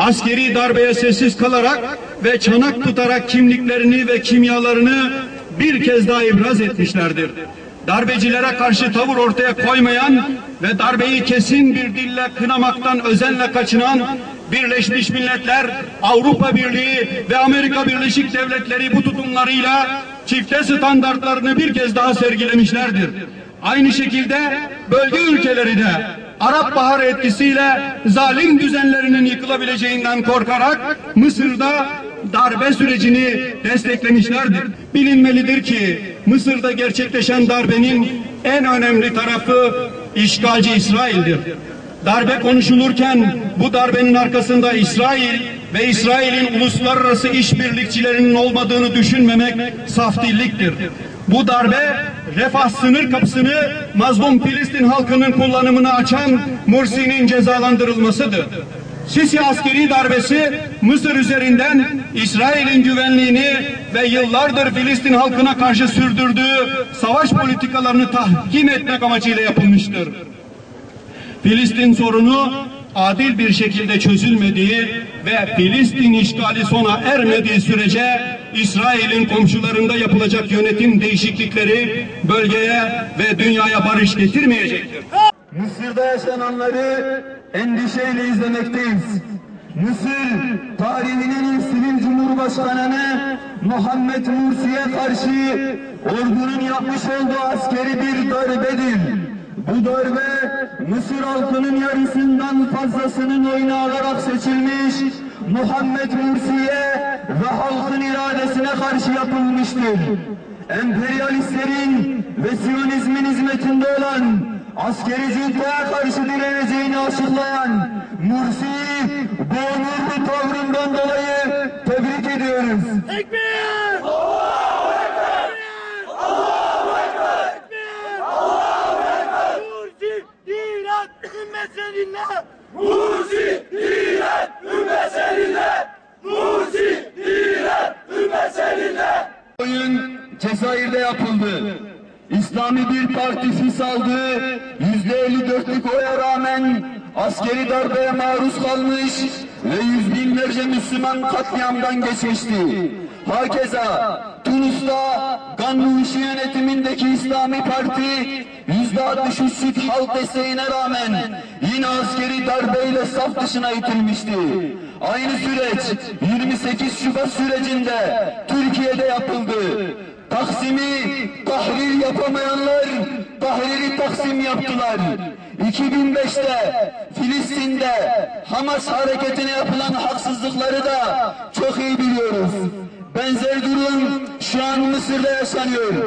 askeri darbeye sessiz kalarak ve çanak tutarak kimliklerini ve kimyalarını bir kez daha ibraz etmişlerdir. Darbecilere karşı tavır ortaya koymayan ve darbeyi kesin bir dille kınamaktan özenle kaçınan Birleşmiş Milletler, Avrupa Birliği ve Amerika Birleşik Devletleri bu tutumlarıyla çifte standartlarını bir kez daha sergilemişlerdir. Aynı şekilde bölge ülkeleri de Arap Baharı etkisiyle zalim düzenlerinin yıkılabileceğinden korkarak Mısır'da darbe sürecini desteklemişlerdir. Bilinmelidir ki Mısır'da gerçekleşen darbenin en önemli tarafı işgalci İsrail'dir. Darbe konuşulurken bu darbenin arkasında İsrail ve İsrail'in uluslararası işbirlikçilerinin olmadığını düşünmemek saf dilliktir. Bu darbe Refah sınır kapısını mazlum Filistin halkının kullanımını açan Mursi'nin cezalandırılmasıdır. Sisi askeri darbesi Mısır üzerinden İsrail'in güvenliğini ve yıllardır Filistin halkına karşı sürdürdüğü savaş politikalarını tahkim etmek amacıyla yapılmıştır. Filistin sorunu adil bir şekilde çözülmediği ve Filistin işgali sona ermediği sürece İsrail'in komşularında yapılacak yönetim değişiklikleri bölgeye ve dünyaya barış getirmeyecektir. Mısır'da yaşananları endişeyle izlemekteyiz. Mısır tarihinin sivil cumhurbaşkanını Muhammed Mursi'ye karşı ordunun yapmış olduğu askeri bir darbedir. Bu darbe Mısır halkının yarısından fazlasının oyunu alarak seçilmiş Muhammed Mursi'ye ve halkın iradesine karşı yapılmıştır. Emperyalistlerin ve Siyonizmin hizmetinde olan askeri cüntaya karşı direneceğini açıklayan Mursi, bu onurlu tavrından dolayı tebrik ediyoruz. Ekber! Allahu Ekber! Allahu Ekber! Allahu Ekber! Mursi diren ümmetinle! Mursi diren ümmetinle! Mursi diren ümmetinle! Oyun Cezayir'de yapıldı. İslami bir partisi saldığı %54'lük oya rağmen askeri darbeye maruz kalmış ve yüz binlerce Müslüman katliamdan geçmişti. Hakeza Tunus'ta Gannuşi yönetimindeki İslami Parti %63'lük halk desteğine rağmen yine askeri darbeyle saf dışına itilmişti. Aynı süreç 28 Şubat sürecinde Türkiye'de yapıldı. Taksim'i tahrir yapamayanlar tahriri Taksim yaptılar. 2005'te Filistin'de Hamas hareketine yapılan haksızlıkları da çok iyi biliyoruz. Benzer durum şu an Mısır'da yaşanıyor.